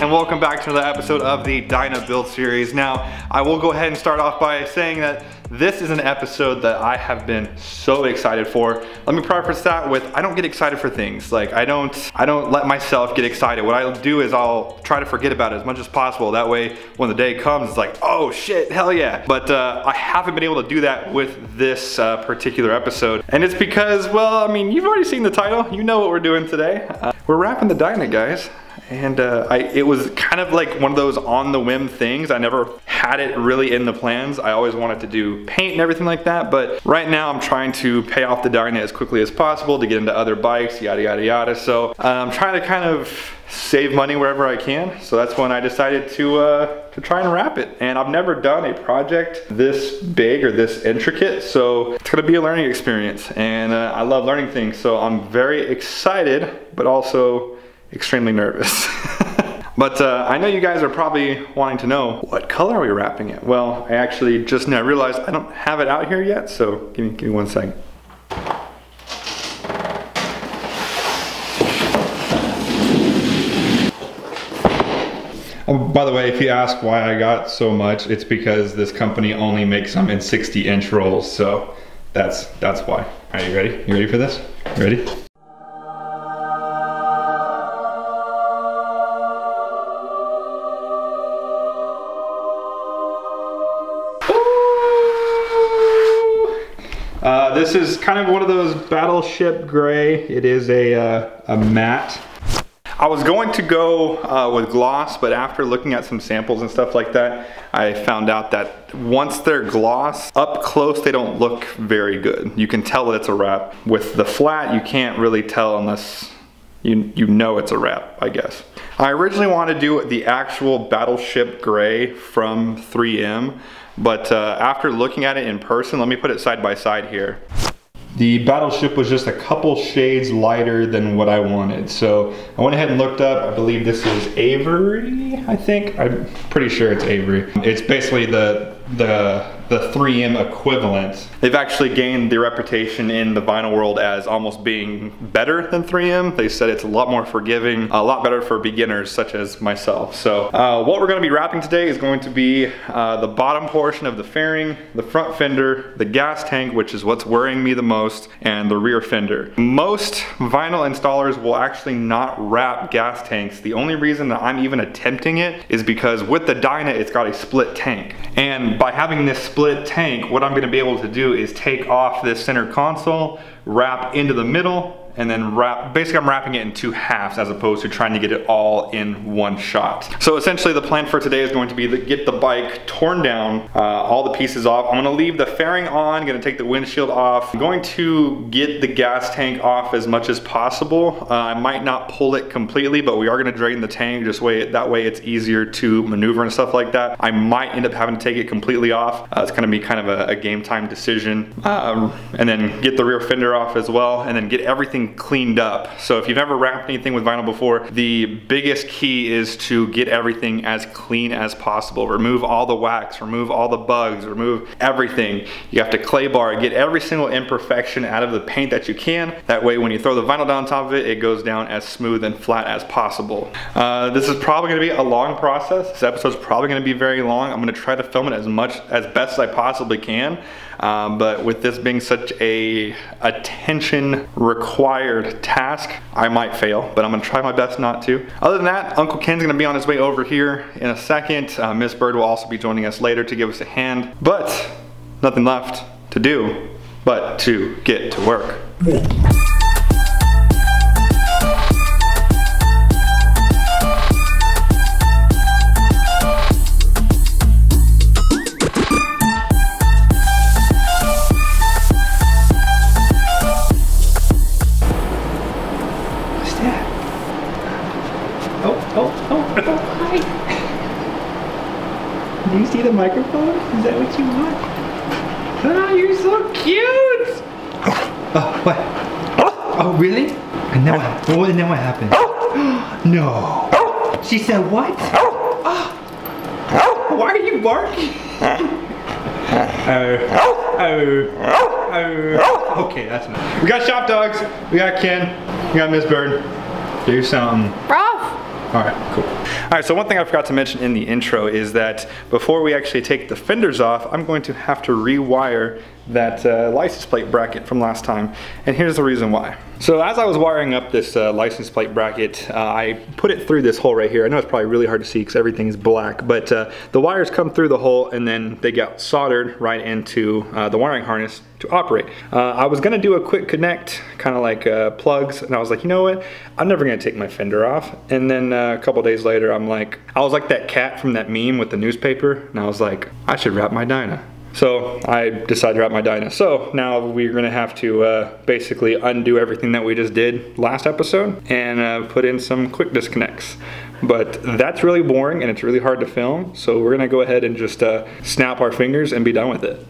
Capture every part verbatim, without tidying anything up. and welcome back to another episode of the Dyna Build Series. Now, I will go ahead and start off by saying that this is an episode that I have been so excited for. Let me preface that with, I don't get excited for things. Like, I don't I don't let myself get excited. What I'll do is I'll try to forget about it as much as possible. That way, when the day comes, it's like, oh shit, hell yeah. But uh, I haven't been able to do that with this uh, particular episode. And it's because, well, I mean, you've already seen the title. You know what we're doing today. Uh, we're wrapping the Dyna, guys. And uh, I, it was kind of like one of those on the whim things. I never had it really in the plans. I always wanted to do paint and everything like that, but right now I'm trying to pay off the Dyna as quickly as possible to get into other bikes, yada, yada, yada. So uh, I'm trying to kind of save money wherever I can. So that's when I decided to, uh, to try and wrap it. And I've never done a project this big or this intricate. So it's gonna be a learning experience. And uh, I love learning things. So I'm very excited, but also extremely nervous. But uh, I know you guys are probably wanting to know, what color are we wrapping it? Well, I actually just now realized I don't have it out here yet, so give me, give me one second. Oh, by the way, if you ask why I got so much, it's because this company only makes them in sixty inch rolls, so that's, that's why. All right, you ready? You ready for this? You ready? Uh, this is kind of one of those Battleship gray. It is a, uh, a matte. I was going to go uh, with gloss, but after looking at some samples and stuff like that, I found out that once they're gloss, up close they don't look very good. You can tell that it's a wrap. With the flat, you can't really tell unless you, you know it's a wrap, I guess. I originally wanted to do the actual Battleship gray from three M. But uh, after looking at it in person, let me put it side by side here. The Battleship was just a couple shades lighter than what I wanted. So I went ahead and looked up, I believe this is Avery, I think. I'm pretty sure it's Avery. It's basically the, the, the three M equivalent. They've actually gained the reputation in the vinyl world as almost being better than three M. They said it's a lot more forgiving, a lot better for beginners such as myself. So uh, what we're gonna be wrapping today is going to be uh, the bottom portion of the fairing, the front fender, the gas tank, which is what's worrying me the most, and the rear fender. Most vinyl installers will actually not wrap gas tanks. The only reason that I'm even attempting it is because with the Dyna, it's got a split tank. And by having this split Split tank, what I'm going to be able to do is take off this center console, wrap into the middle, and then wrap, basically I'm wrapping it in two halves as opposed to trying to get it all in one shot. So essentially the plan for today is going to be to get the bike torn down, uh, all the pieces off. I'm gonna leave the fairing on, gonna take the windshield off. I'm going to get the gas tank off as much as possible. Uh, I might not pull it completely, but we are gonna drain the tank, just way, that way it's easier to maneuver and stuff like that. I might end up having to take it completely off. Uh, it's gonna be kind of a, a game time decision. Um, and then get the rear fender off as well, and then get everything cleaned up. So if you've ever wrapped anything with vinyl before, the biggest key is to get everything as clean as possible. Remove all the wax, remove all the bugs, remove everything. You have to clay bar, get every single imperfection out of the paint that you can. That way when you throw the vinyl down on top of it, it goes down as smooth and flat as possible. Uh, this is probably gonna be a long process. This episode's probably gonna be very long. I'm gonna try to film it as much, as best as I possibly can. Um, but with this being such a attention required task, I might fail, but I'm gonna try my best not to. Other than that, Uncle Ken's gonna be on his way over here in a second. Uh, Miss Bird will also be joining us later to give us a hand, but nothing left to do but to get to work. Do you see the microphone? Is that what you want? Ah, you're so cute! Oh, what? Oh, oh really? And then what, oh, and then what happened? Oh. No. Oh. She said what? Oh. Oh. Why are you barking? Oh. Oh. Oh. Okay, that's enough. We got shop dogs. We got Ken. We got Miss Bird. Do something. Ralph! All right, cool. All right, so one thing I forgot to mention in the intro is that before we actually take the fenders off, I'm going to have to rewire that uh, license plate bracket from last time, and here's the reason why. So as I was wiring up this uh, license plate bracket, uh, I put it through this hole right here. I know it's probably really hard to see because everything's black, but uh, the wires come through the hole and then they got soldered right into uh, the wiring harness to operate. Uh, I was gonna do a quick connect, kind of like uh, plugs, and I was like, you know what? I'm never gonna take my fender off. And then uh, a couple days later, I'm like, I was like that cat from that meme with the newspaper, and I was like, I should wrap my Dyna. So I decided to wrap my Dyna. So now we're gonna have to uh, basically undo everything that we just did last episode and uh, put in some quick disconnects. But that's really boring and it's really hard to film. So we're gonna go ahead and just uh, snap our fingers and be done with it.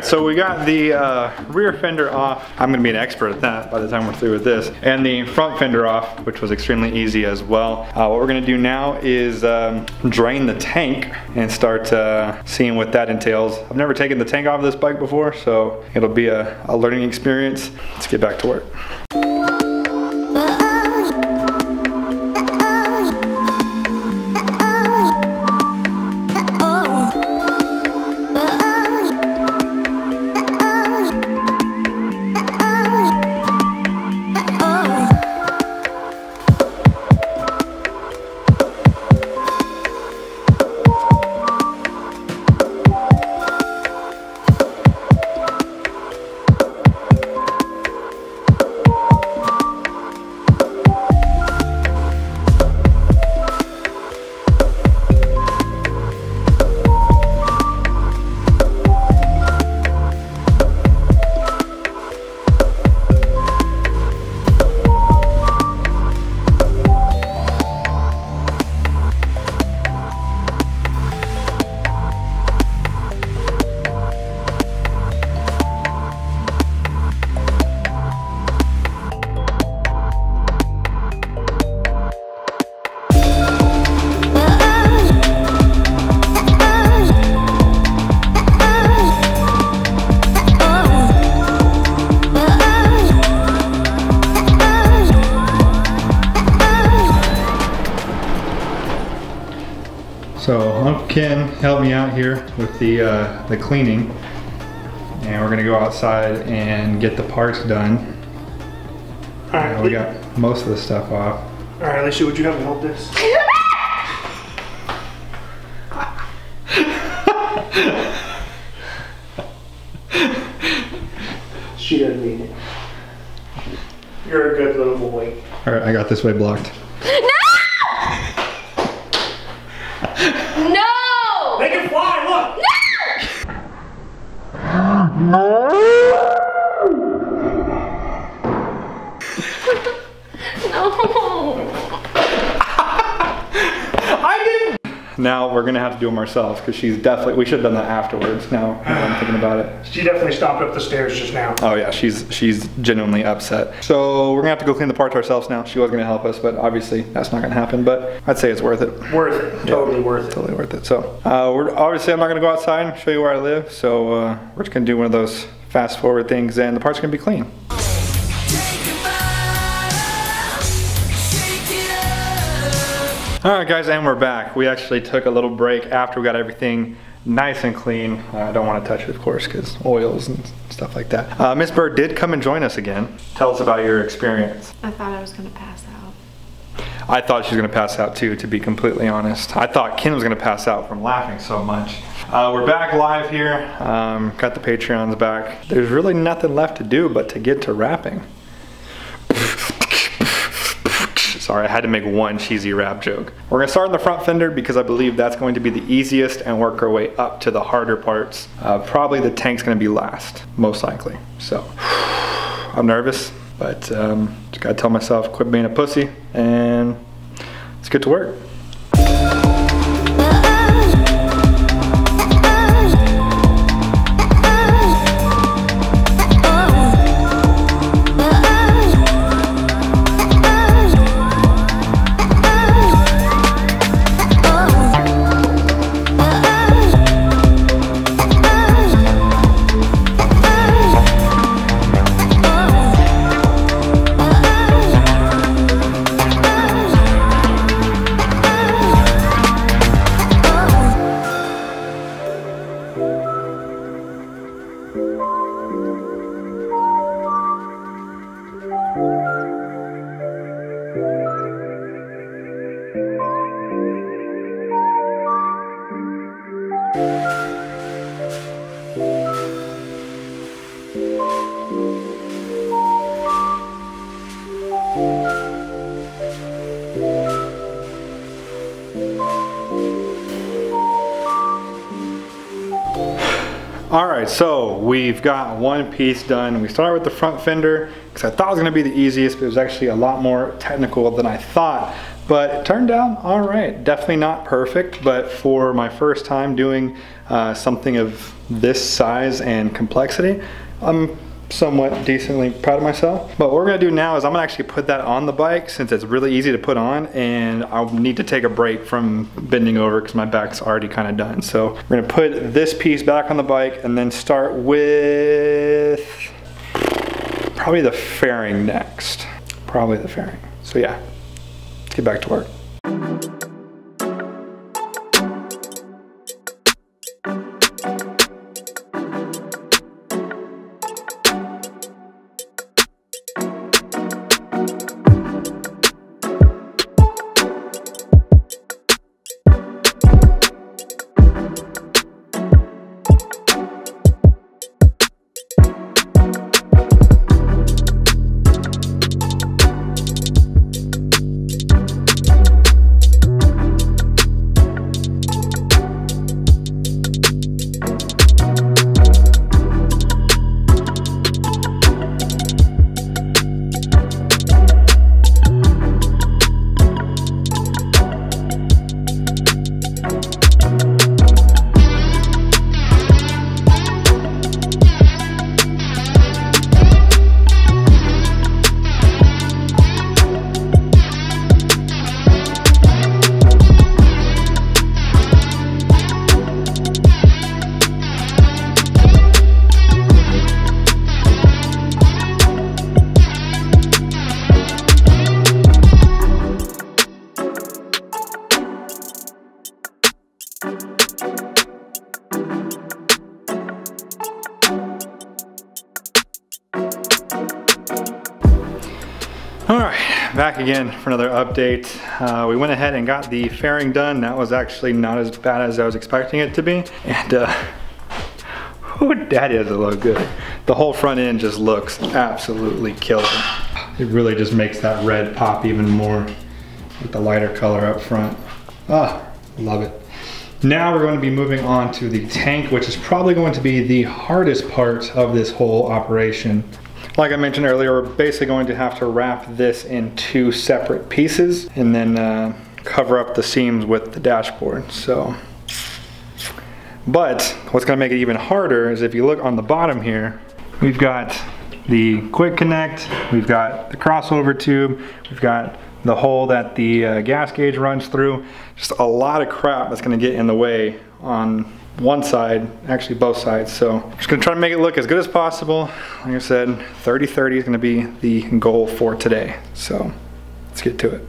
So we got the uh, rear fender off. I'm gonna be an expert at that by the time we're through with this. And the front fender off, which was extremely easy as well. Uh, what we're gonna do now is um, drain the tank and start uh, seeing what that entails. I've never taken the tank off this bike before, so it'll be a, a learning experience. Let's get back to work. So Uncle Ken helped me out here with the, uh, the cleaning, and we're gonna go outside and get the parts done. All right, uh, we got most of the stuff off. All right, Alicia, would you help me hold this? She doesn't mean it. You're a good little boy. All right, I got this way blocked. Now we're gonna have to do them ourselves because she's definitely, we should have done that afterwards now, now I'm thinking about it. She definitely stomped up the stairs just now. Oh yeah, she's she's genuinely upset. So we're gonna have to go clean the parts ourselves now. She was gonna help us, but obviously that's not gonna happen, but I'd say it's worth it. Worth it, totally yeah, worth it. Totally worth it. So uh, we're obviously, I'm not gonna go outside and show you where I live, so uh, we're just gonna do one of those fast forward things and the parts are gonna be clean. All right guys, and we're back. We actually took a little break after we got everything nice and clean. Uh, I don't want to touch it, of course, because oils and stuff like that. Uh, Miz Bird did come and join us again. Tell us about your experience. I thought I was going to pass out. I thought she was going to pass out too, to be completely honest. I thought Ken was going to pass out from laughing so much. Uh, we're back live here. Um, got the Patreons back. There's really nothing left to do but to get to wrapping. Sorry, I had to make one cheesy rap joke. We're gonna start on the front fender because I believe that's going to be the easiest and work our way up to the harder parts. Uh, probably the tank's gonna be last, most likely. So, I'm nervous, But um, just gotta tell myself, quit being a pussy and let's get to work. Alright, so we've got one piece done. We started with the front fender because I thought it was going to be the easiest, but it was actually a lot more technical than I thought. But it turned out alright. Definitely not perfect, but for my first time doing uh, something of this size and complexity, I'm somewhat decently proud of myself. But what we're gonna do now is I'm gonna actually put that on the bike since it's really easy to put on, and I'll need to take a break from bending over because my back's already kind of done. So we're gonna put this piece back on the bike and then start with probably the fairing next. Probably the fairing. So yeah, get back to work. Back again for another update. Uh, we went ahead and got the fairing done. That was actually not as bad as I was expecting it to be. And uh, oh, daddy, does it look good. The whole front end just looks absolutely killer. It really just makes that red pop even more with the lighter color up front. Ah, oh, love it. Now we're going to be moving on to the tank, which is probably going to be the hardest part of this whole operation. Like I mentioned earlier, we're basically going to have to wrap this in two separate pieces and then uh, cover up the seams with the dashboard. So, but what's gonna make it even harder is if you look on the bottom here, we've got the quick connect, we've got the crossover tube, we've got the hole that the uh, gas gauge runs through. Just a lot of crap that's gonna get in the way on one side, actually both sides. So I'm just gonna try to make it look as good as possible. Like I said, thirty thirty is gonna be the goal for today. So let's get to it.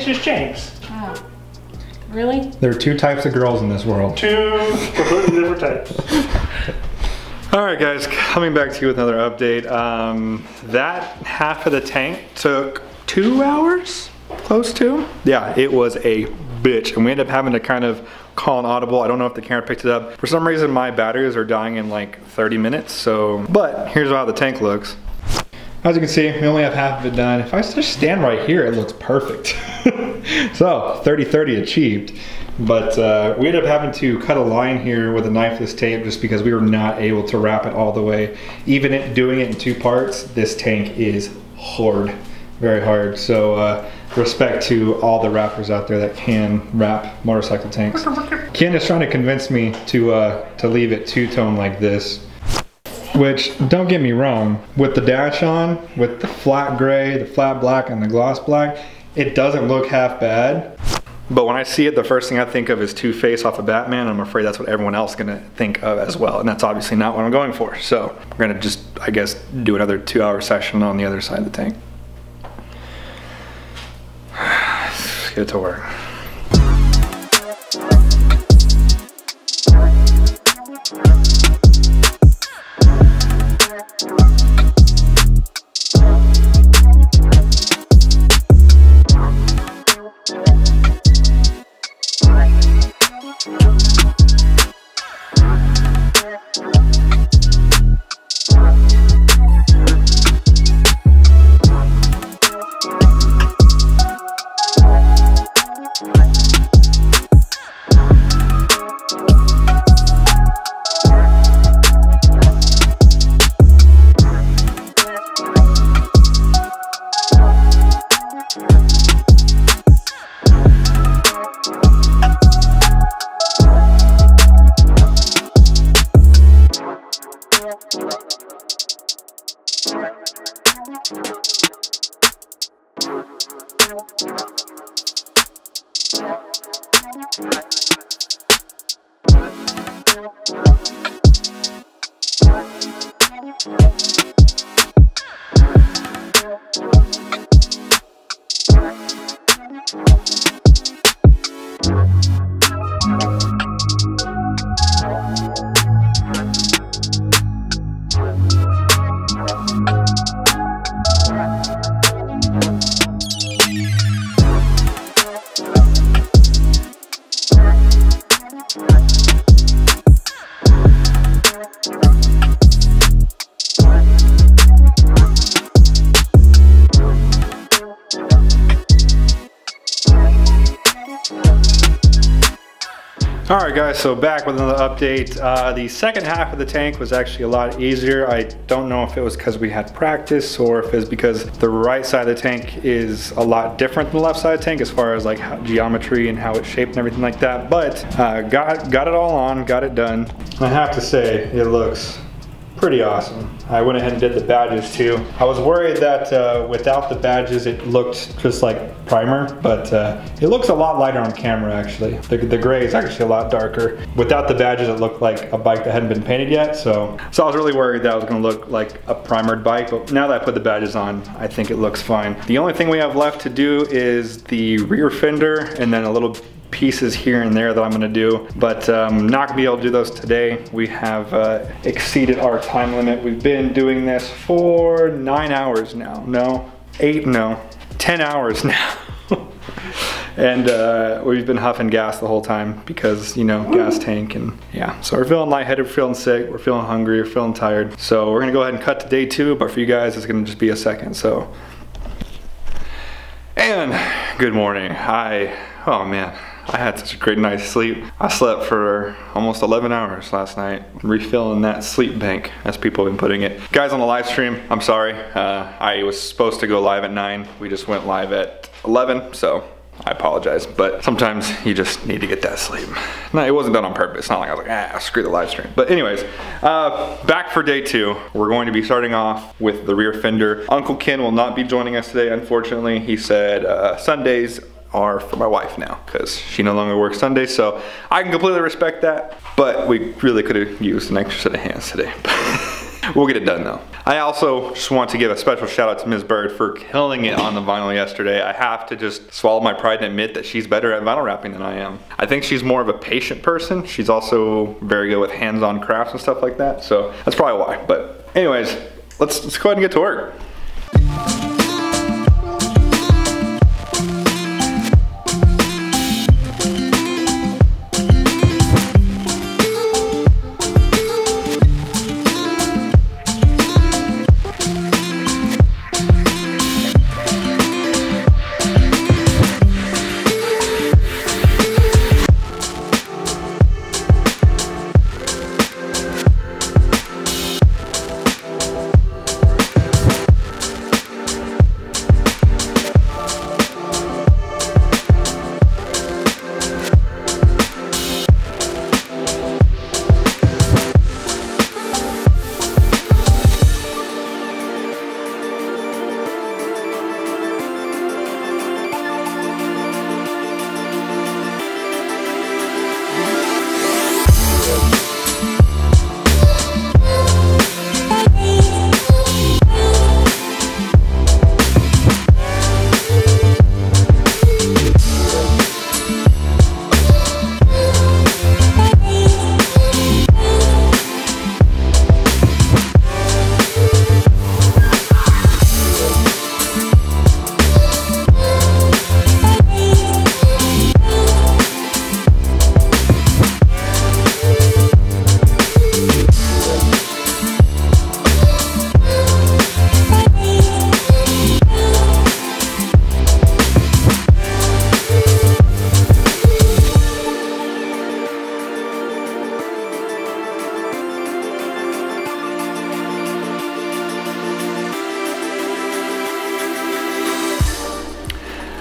These just changed. Oh. Really? There are two types of girls in this world. Two completely different types. All right, guys, coming back to you with another update. Um, that half of the tank took two hours, close to. Yeah, it was a bitch, and we ended up having to kind of call an audible. I don't know if the camera picked it up. For some reason, my batteries are dying in like thirty minutes, so. But here's how the tank looks. As you can see, we only have half of it done. If I just stand right here, it looks perfect. So, thirty thirty achieved. But uh, we ended up having to cut a line here with a knifeless tape just because we were not able to wrap it all the way. Even it, doing it in two parts, this tank is hard, very hard. So uh, respect to all the wrappers out there that can wrap motorcycle tanks. Ken is trying to convince me to uh, to leave it two-tone like this. Which, don't get me wrong, with the dash on, with the flat gray, the flat black, and the gloss black, it doesn't look half bad. But when I see it, the first thing I think of is Two-Face off of Batman. I'm afraid that's what everyone else is gonna think of as well. And that's obviously not what I'm going for. So we're gonna just, I guess, do another two hour session on the other side of the tank. Let's get it to work. Alright guys, so back with another update. Uh, the second half of the tank was actually a lot easier. I don't know if it was because we had practice or if it's because the right side of the tank is a lot different than the left side of the tank as far as like how, geometry and how it's shaped and everything like that. But uh, got, got it all on, got it done. I have to say it looks pretty awesome. I went ahead and did the badges too. I was worried that uh, without the badges it looked just like primer, but uh, it looks a lot lighter on camera actually. The, the gray is actually a lot darker. Without the badges it looked like a bike that hadn't been painted yet, so. So I was really worried that it was gonna look like a primered bike, but now that I put the badges on, I think it looks fine. The only thing we have left to do is the rear fender and then a little pieces here and there that I'm gonna do, but um, not gonna be able to do those today. We have uh, exceeded our time limit. We've been doing this for nine hours now. No, eight, no, ten hours now. And uh, we've been huffing gas the whole time because, you know, gas tank and yeah. So we're feeling lightheaded, we're feeling sick, we're feeling hungry, we're feeling tired. So we're gonna go ahead and cut to day two, but for you guys, it's gonna just be a second, so. And good morning, hi, oh man. I had such a great night's sleep. I slept for almost eleven hours last night, refilling that sleep bank, as people have been putting it. Guys on the live stream, I'm sorry. Uh, I was supposed to go live at nine. We just went live at eleven, so I apologize. But sometimes you just need to get that sleep. No, it wasn't done on purpose. It's not like I was like, ah, screw the live stream. But anyways, uh, back for day two. We're going to be starting off with the rear fender. Uncle Ken will not be joining us today, unfortunately. He said uh, Sundays are for my wife now because she no longer works Sunday, so I can completely respect that, but we really could have used an extra set of hands today. We'll get it done though. I also just want to give a special shout out to Miz Bird for killing it on the vinyl yesterday. I have to just swallow my pride and admit that she's better at vinyl wrapping than I am. I think she's more of a patient person. She's also very good with hands-on crafts and stuff like that. So that's probably why. But anyways, let's, let's go ahead and get to work.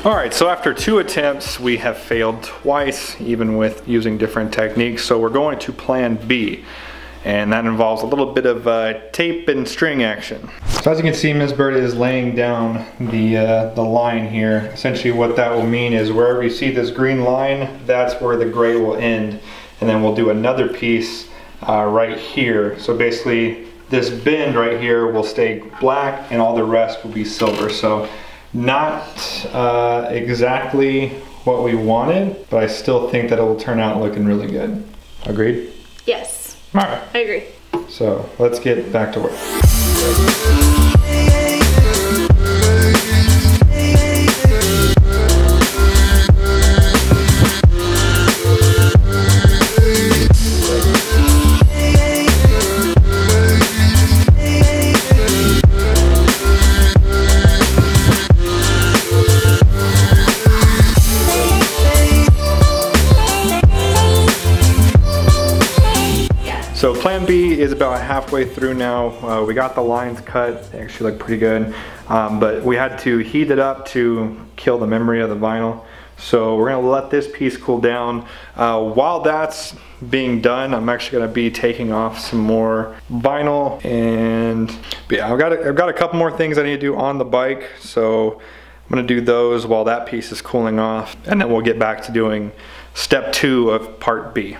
All right, so after two attempts, we have failed twice, even with using different techniques. So we're going to plan B, and that involves a little bit of uh, tape and string action. So as you can see, Miz Bird is laying down the, uh, the line here. Essentially what that will mean is wherever you see this green line, that's where the gray will end. And then we'll do another piece uh, right here. So basically this bend right here will stay black and all the rest will be silver. So not uh, exactly what we wanted, but I still think that it will turn out looking really good. Agreed? Yes. All right. I agree. So let's get back to work. So plan B is about halfway through now. Uh, we got the lines cut, they actually look pretty good. Um, but we had to heat it up to kill the memory of the vinyl. So we're gonna let this piece cool down. Uh, while that's being done, I'm actually gonna be taking off some more vinyl. And yeah, I've got, a, I've got a couple more things I need to do on the bike. So I'm gonna do those while that piece is cooling off. And then we'll get back to doing step two of part B.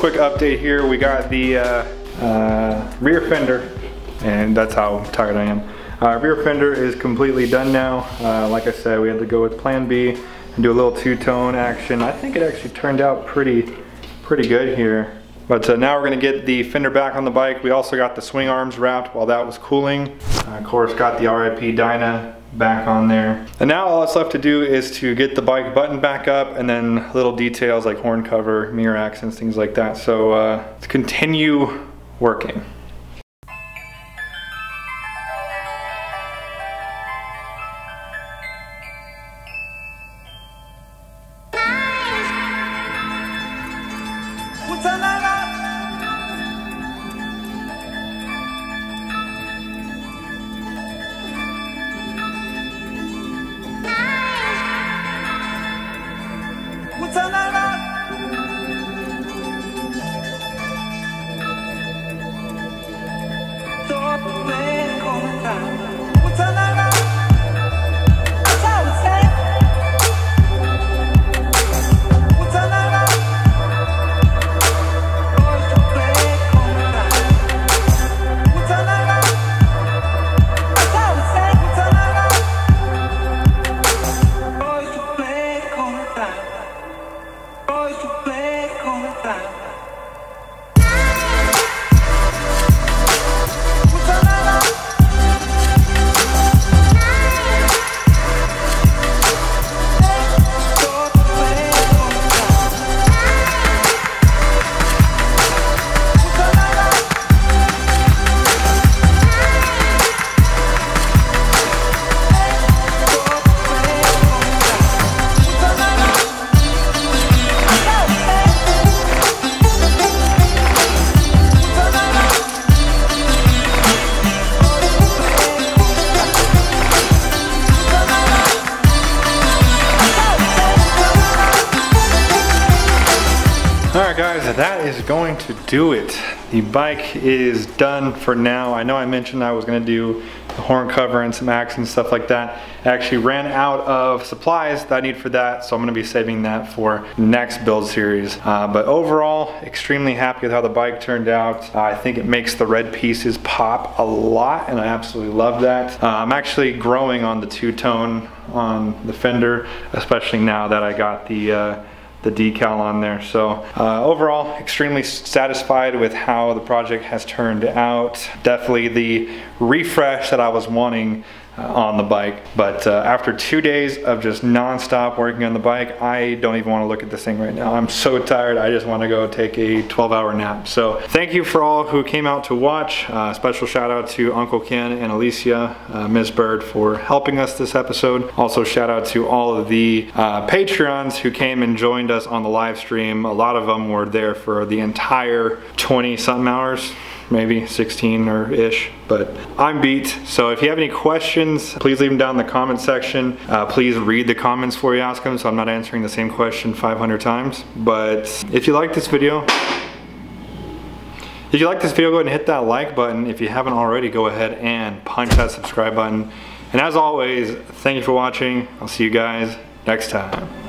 quick update here. We got the uh, uh, rear fender, and that's how tired I am. Our rear fender is completely done now. Uh, like I said, we had to go with plan B and do a little two-tone action. I think it actually turned out pretty, pretty good here. But uh, now we're gonna get the fender back on the bike. We also got the swing arms wrapped while that was cooling. Uh, of course, got the R I P Dyna back on there. And now all that's left to do is to get the bike button back up, and then little details like horn cover, mirror accents, things like that. So uh, let's continue working. That is going to do it. The bike is done for now. I know I mentioned I was gonna do the horn cover and some axles and stuff like that. I actually ran out of supplies that I need for that, so I'm gonna be saving that for next build series. Uh, but overall, extremely happy with how the bike turned out. Uh, I think it makes the red pieces pop a lot, and I absolutely love that. Uh, I'm actually growing on the two-tone on the fender, especially now that I got the uh, the decal on there. So uh, overall, extremely satisfied with how the project has turned out. Definitely the refresh that I was wanting uh, on the bike. But uh, after two days of just non-stop working on the bike, I don't even want to look at this thing right now. I'm so tired, I just want to go take a twelve hour nap. So thank you for all who came out to watch. Uh, special shout out to Uncle Ken and Alicia, uh, Miz Bird, for helping us this episode. Also shout out to all of the uh, Patreons who came and joined us on the live stream. A lot of them were there for the entire twenty something hours. Maybe sixteen or ish, but I'm beat. So if you have any questions, please leave them down in the comment section. Uh, please read the comments before you ask them, so I'm not answering the same question five hundred times. But if you like this video, if you like this video, go ahead and hit that like button. If you haven't already, go ahead and punch that subscribe button. And as always, thank you for watching. I'll see you guys next time.